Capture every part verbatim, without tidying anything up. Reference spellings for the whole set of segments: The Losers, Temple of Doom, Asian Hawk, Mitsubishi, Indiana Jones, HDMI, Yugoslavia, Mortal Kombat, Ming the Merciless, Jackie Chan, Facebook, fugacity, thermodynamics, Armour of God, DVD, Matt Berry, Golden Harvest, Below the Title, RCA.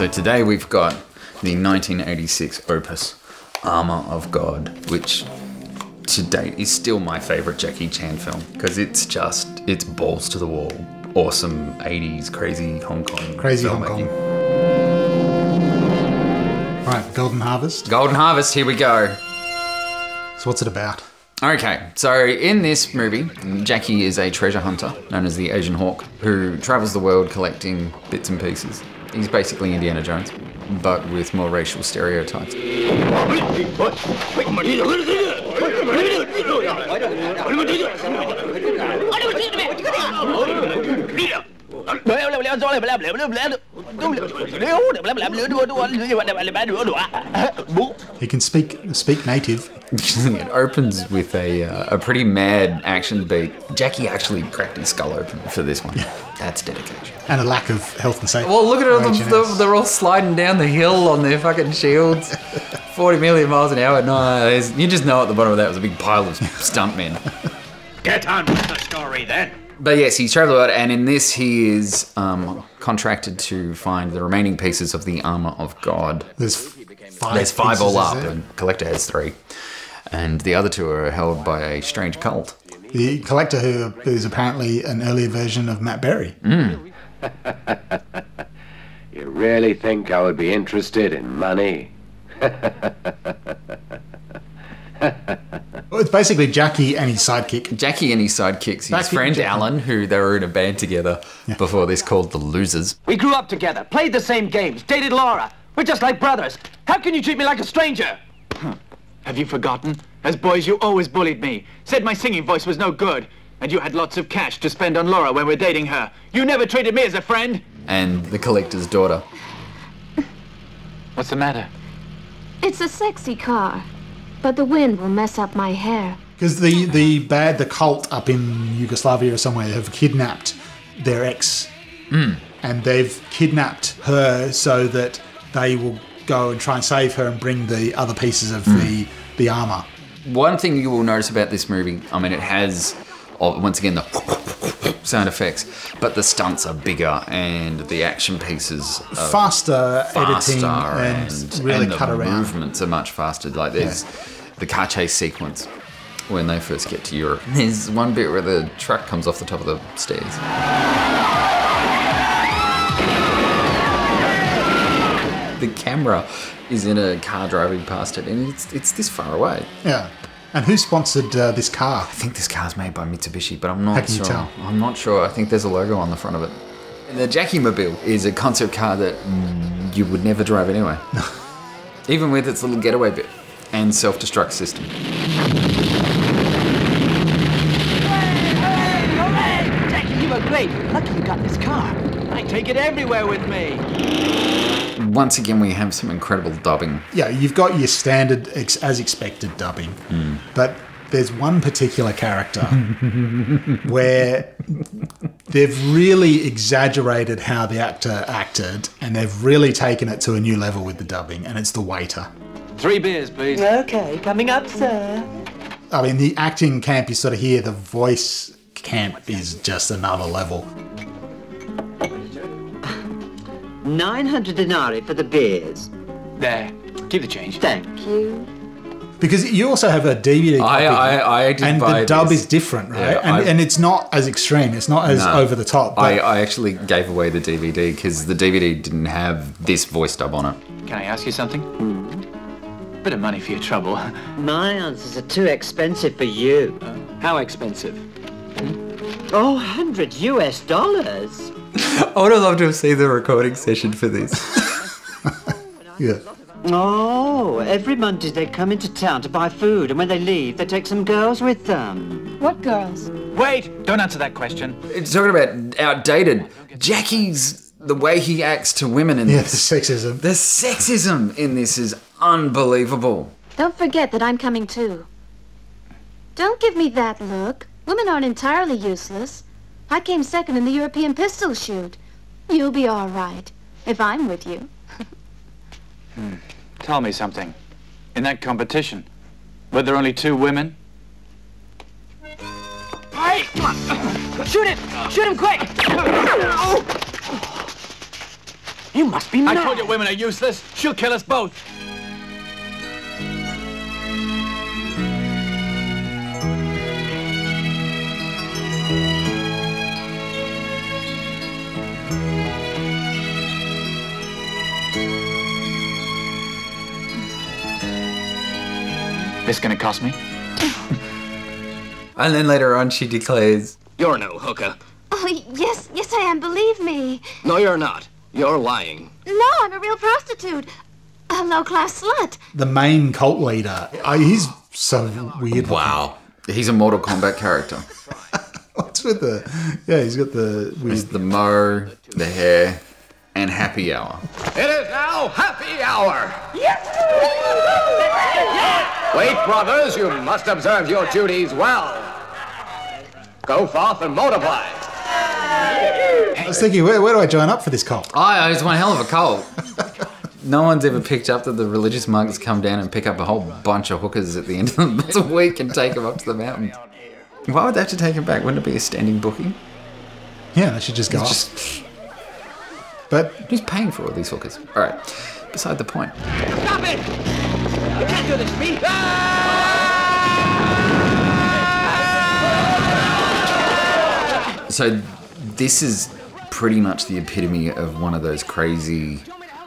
So today we've got the nineteen eighty-six opus, Armour of God, which to date is still my favorite Jackie Chan film, because it's just, it's balls to the wall. Awesome eighties, crazy Hong Kong. Crazy Hong Kong. All right, Golden Harvest. Golden Harvest, here we go. So what's it about? Okay, so in this movie, Jackie is a treasure hunter known as the Asian Hawk who travels the world collecting bits and pieces. He's basically Indiana Jones, but with more racial stereotypes. He can speak speak native. It opens with a, uh, a pretty mad action beat. Jackie actually cracked his skull open for this one. Yeah. That's dedication. And a lack of health and safety. Well, look at all them, the, they're all sliding down the hill on their fucking shields. forty million miles an hour. No, you just know at the bottom of that was a big pile of stuntmen. Get on with the story then. But yes, he's traveled a lot, and in this he is um, contracted to find the remaining pieces of the Armour of God. There's five, There's five all up, and Collector has three. And the other two are held by a strange cult. The Collector, who is apparently an earlier version of Matt Berry. Mm. You really think I would be interested in money? It's basically Jackie and his sidekick. Jackie and his sidekicks. His Back friend Alan, who they were in a band together yeah. before this called The Losers. We grew up together, played the same games, dated Laura. We're just like brothers. How can you treat me like a stranger? Have you forgotten? As boys, you always bullied me. Said my singing voice was no good. And you had lots of cash to spend on Laura when we're dating her. You never treated me as a friend. And the Collector's daughter. What's the matter? It's a sexy car. But the wind will mess up my hair. Because the, the bad, the cult up in Yugoslavia or somewhere have kidnapped their ex. Mm. And they've kidnapped her so that they will go and try and save her and bring the other pieces of mm. the, the armour. One thing you will notice about this movie, I mean, it has, once again, the sound effects, but the stunts are bigger and the action pieces are faster, faster editing and, and really and cut the around. Movements are much faster. Like there's yeah. the car chase sequence when they first get to Europe. There's one bit where the truck comes off the top of the stairs. The camera is in a car driving past it, and it's it's this far away. Yeah. And who sponsored uh, this car? I think this car's made by Mitsubishi, but I'm not How can sure. You tell? I'm not sure. I think there's a logo on the front of it. The Jackie-mobile is a concept car that mm, you would never drive anyway. Even with its little getaway bit and self-destruct system. Hooray, hooray, Jackie, you were great. Lucky you got this car. I take it everywhere with me. Once again, we have some incredible dubbing. Yeah, you've got your standard, ex as expected dubbing, mm. but there's one particular character where they've really exaggerated how the actor acted, and they've really taken it to a new level with the dubbing, and it's the waiter. Three beers, please. Okay, coming up, sir. I mean, the acting camp, you sort of hear the voice camp is just another level. nine hundred denarii for the beers. There, keep the change. Thank you. Because you also have a D V D copy. I, I, I did and buy the dub this. Is different, right? Yeah, and, I, and it's not as extreme. It's not as no, over the top. I, I actually gave away the D V D because the D V D didn't have this voice dub on it. Can I ask you something? Mm. Bit of money for your trouble. My answers are too expensive for you. Uh, how expensive? Mm. Oh, one hundred US dollars. I would have loved to have seen the recording session for this. Yeah. Oh, every Monday they come into town to buy food, and when they leave, they take some girls with them. What girls? Wait, don't answer that question. It's talking about outdated. Jackie's, the way he acts to women in yeah, this. Yeah, the sexism. The sexism in this is unbelievable. Don't forget that I'm coming too. Don't give me that look. Women aren't entirely useless. I came second in the European pistol shoot. You'll be all right, if I'm with you. hmm. Tell me something. In that competition, were there only two women? Hey, come on. Shoot him! Shoot him quick! You must be mad. I told you women are useless. She'll kill us both. This gonna cost me? And then later on she declares, "You're no hooker." Oh, yes, yes I am, believe me. No, you're not. You're lying. No, I'm a real prostitute. A low-class slut. The main cult leader. Uh, he's so weird. Wow. He's a Mortal Kombat character. What's with the... Yeah, he's got the... Weird... He's the mo, the hair, and happy hour. It is now happy hour! Yes! Wait, brothers, you must observe your duties well. Go forth and multiply. I was thinking, where, where do I join up for this cult? Oh, it's one hell of a cult. No one's ever picked up that the religious monks come down and pick up a whole bunch of hookers at the end of the week and take them up to the mountains. Why would they have to take them back? Wouldn't it be a standing booking? Yeah, they should just go it's off. Just... But who's paying for all these hookers? All right, beside the point. Stop it! You can't do this to me! Ah! So this is pretty much the epitome of one of those crazy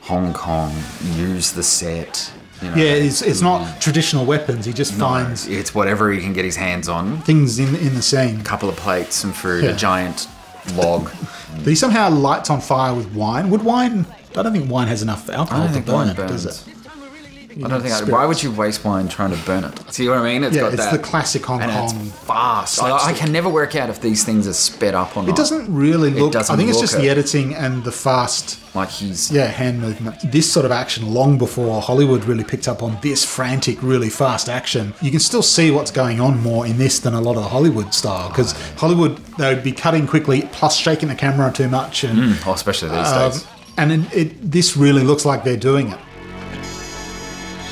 Hong Kong, use the set. You know, yeah, it's, it's not traditional weapons. He just no, finds... It's whatever he can get his hands on. Things in, in the scene. A couple of plates, some food, yeah. A giant log. But he somehow lights on fire with wine. Would wine... I don't think wine has enough alcohol I don't to think burn wine burns. It, does it? You I don't know, think. I, why would you waste wine trying to burn it? See what I mean? It's yeah, got it's that. It's the classic Hong Kong. And it's fast. Like, I can never work out if these things are sped up or not. It doesn't really look. It doesn't I think it's just it. the editing and the fast. Like he's yeah hand movement. This sort of action long before Hollywood really picked up on this frantic, really fast action. You can still see what's going on more in this than a lot of the Hollywood style because oh. Hollywood they would be cutting quickly plus shaking the camera too much and mm, oh, especially these um, days. And it, it, this really looks like they're doing it.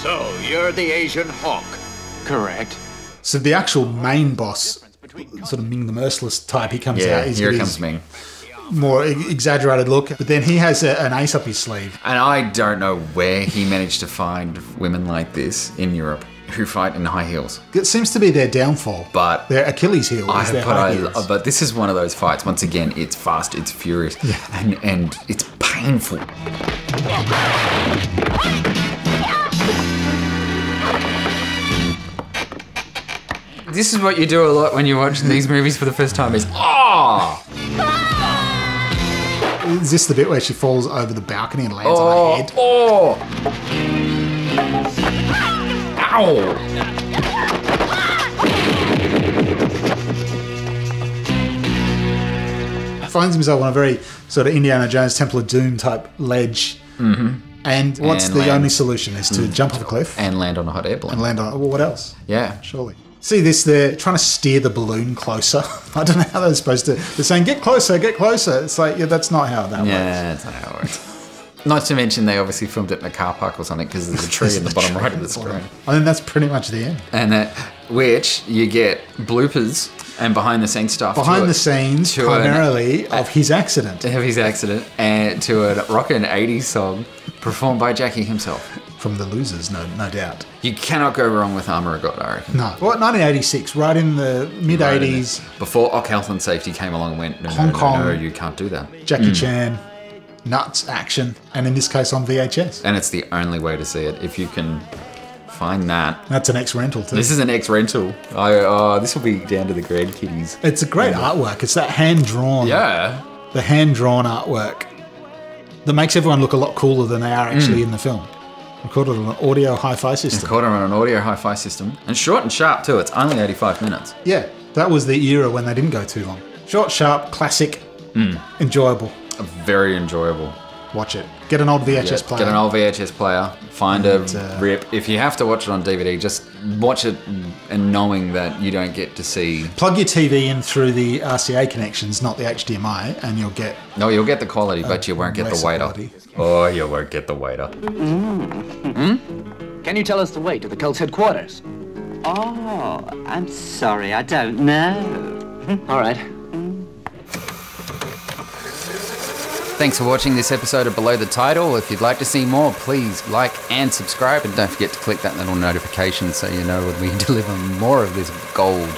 So, you're the Asian Hawk. Correct. So the actual main boss, sort of Ming the Merciless type, he comes yeah, out. Yeah, here comes Ming. More exaggerated look. But then he has a, an ace up his sleeve. And I don't know where he managed to find women like this in Europe who fight in high heels. It seems to be their downfall. But their Achilles heel I is their high I, heels. But this is one of those fights. Once again, it's fast, it's furious, yeah. and, and it's painful. This is what you do a lot when you're watching these movies for the first time is, ah! Oh! Is this the bit where she falls over the balcony and lands oh, on her head? Oh! Ow! Finds himself on a very sort of Indiana Jones, Temple of Doom type ledge. Mm-hmm. And what's and the land. only solution is to mm. jump off a cliff. And land on a hot air balloon. And land on, well, what else? Yeah. Surely. See this, they're trying to steer the balloon closer. I don't know how they're supposed to. They're saying, get closer, get closer. It's like, yeah, that's not how that yeah, works. Yeah, that's not how it works. Not to mention they obviously filmed it in a car park or something because there's a tree there's in the, the bottom right of the screen. I think that's pretty much the end. And that, which you get bloopers and behind the scenes stuff. Behind the it, scenes, primarily, an, of his accident. Of his accident, and to a rockin' eighties song performed by Jackie himself. From The Losers, no no doubt. You cannot go wrong with Armour of God, I reckon. No. Well, nineteen eighty-six, right in the mid-eighties. Right before Ock Health and Safety came along and went, no, Hong no, no, Kong, no, you can't do that. Jackie mm. Chan, nuts, action, and in this case on V H S. And it's the only way to see it, if you can find that. That's an ex-rental too. This is an ex-rental. Oh, this will be down to the grandkiddies. It's a great yeah. artwork. It's that hand-drawn. Yeah. The hand-drawn artwork that makes everyone look a lot cooler than they are actually mm. in the film. Recorded on an audio hi-fi system. Recorded on an audio hi-fi system. And short and sharp too, it's only eighty-five minutes. Yeah, that was the era when they didn't go too long. Short, sharp, classic, mm. enjoyable. Very enjoyable. Watch it. Get an old V H S yeah, player. Get an old V H S player. Find and, a uh, rip. If you have to watch it on D V D, just watch it and knowing that you don't get to see... Plug your T V in through the R C A connections, not the H D M I, and you'll get... No, you'll get the quality, but you won't get the waiter. Quality. Oh, you won't get the waiter. Mm. Hmm? Can you tell us the way to the cult's headquarters? Oh, I'm sorry, I don't know. All right. Thanks for watching this episode of Below the Title. If you'd like to see more, please like and subscribe, and don't forget to click that little notification so you know when we deliver more of this gold.